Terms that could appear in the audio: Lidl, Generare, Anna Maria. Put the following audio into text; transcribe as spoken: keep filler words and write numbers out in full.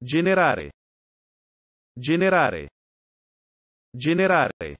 Generare. Generare. Generare.